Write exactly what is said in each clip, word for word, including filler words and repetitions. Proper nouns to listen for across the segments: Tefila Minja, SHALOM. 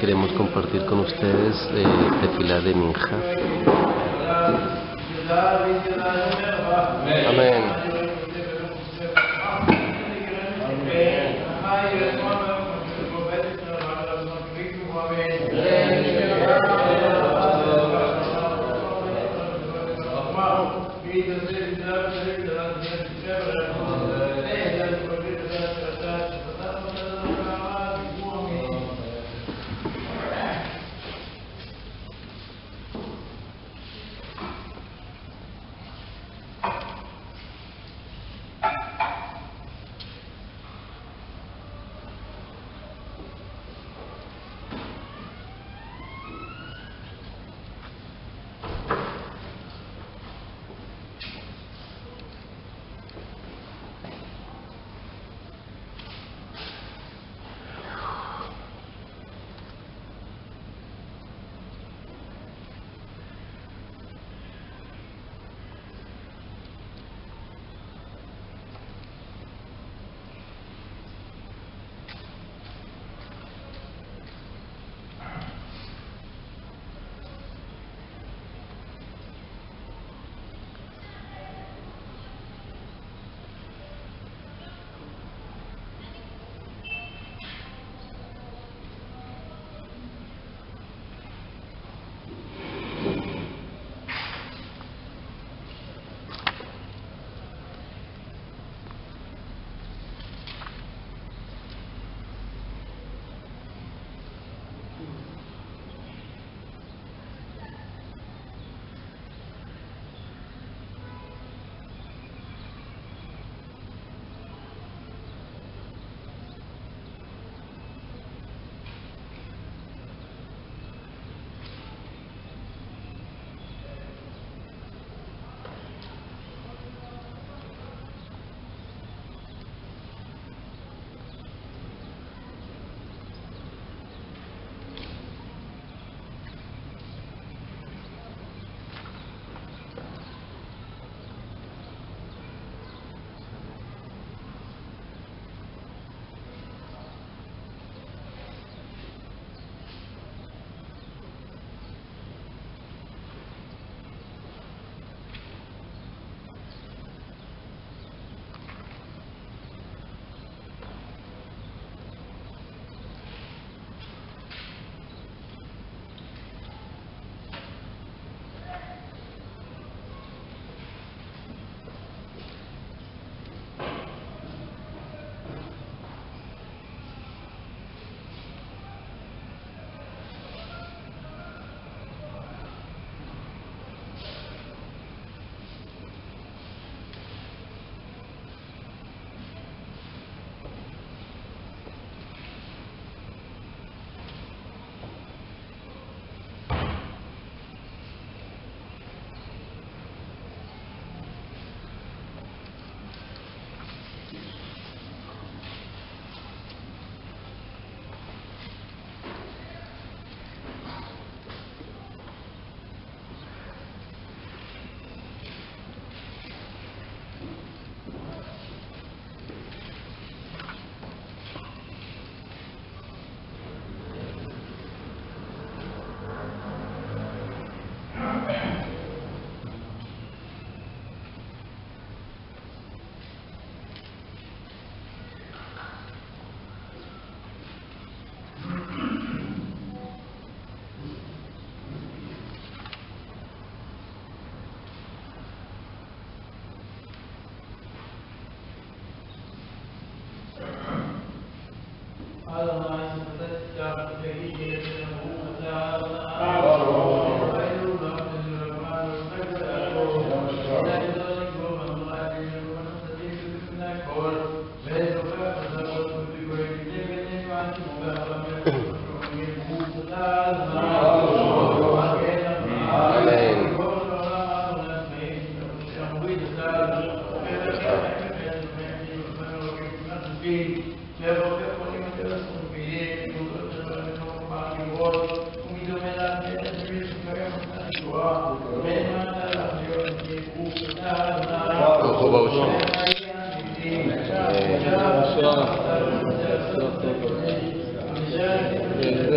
Queremos compartir con ustedes eh, Tefila de Minja. Amén.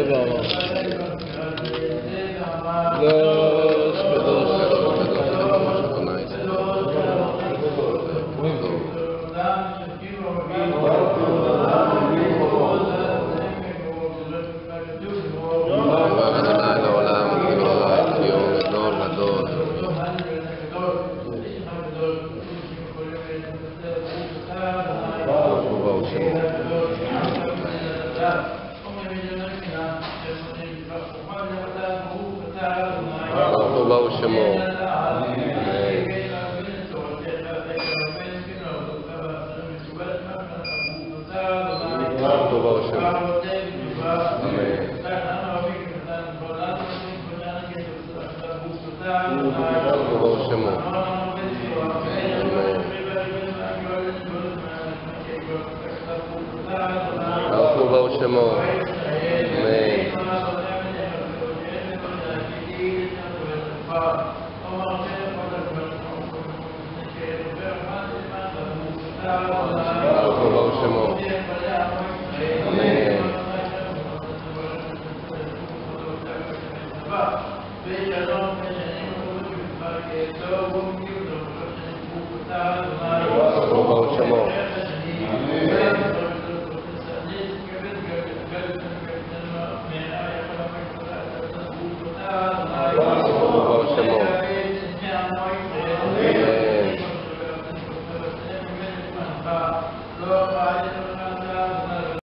Thank you. Shalom, shalom. Amen. Amen.